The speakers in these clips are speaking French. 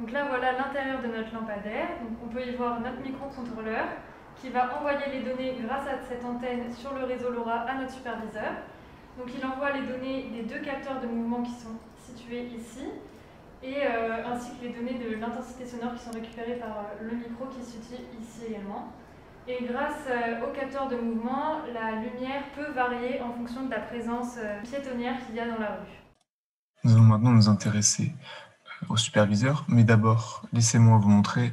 Donc là, voilà l'intérieur de notre lampadaire. Donc on peut y voir notre microcontrôleur qui va envoyer les données grâce à cette antenne sur le réseau LoRa à notre superviseur. Donc il envoie les données des deux capteurs de mouvement qui sont situés ici, et ainsi que les données de l'intensité sonore qui sont récupérées par le micro qui se situe ici également. Et grâce aux capteurs de mouvement, la lumière peut varier en fonction de la présence piétonnière qu'il y a dans la rue. Nous allons maintenant nous intéresser au superviseur, mais d'abord, laissez-moi vous montrer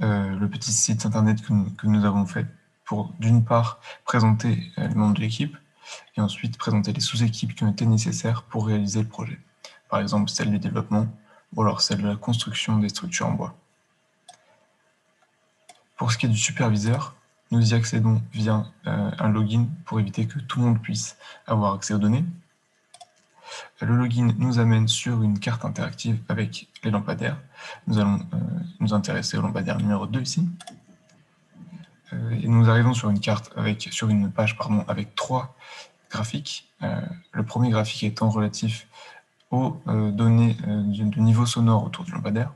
le petit site internet que nous avons fait pour, d'une part, présenter les membres de l'équipe et ensuite présenter les sous-équipes qui ont été nécessaires pour réaliser le projet. Par exemple, celle du développement ou alors celle de la construction des structures en bois. Pour ce qui est du superviseur, nous y accédons via un login pour éviter que tout le monde puisse avoir accès aux données. Le login nous amène sur une carte interactive avec les lampadaires. Nous allons nous intéresser au lampadaire numéro 2 ici. Et nous arrivons sur une carte avec, sur une page pardon, avec 3 graphiques. Le premier graphique étant relatif aux données du niveau sonore autour du lampadaire.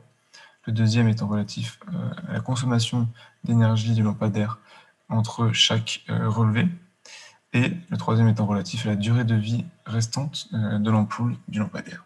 Le deuxième étant relatif à la consommation d'énergie du lampadaire entre chaque relevé. Et le troisième étant relatif à la durée de vie restante de l'ampoule du lampadaire.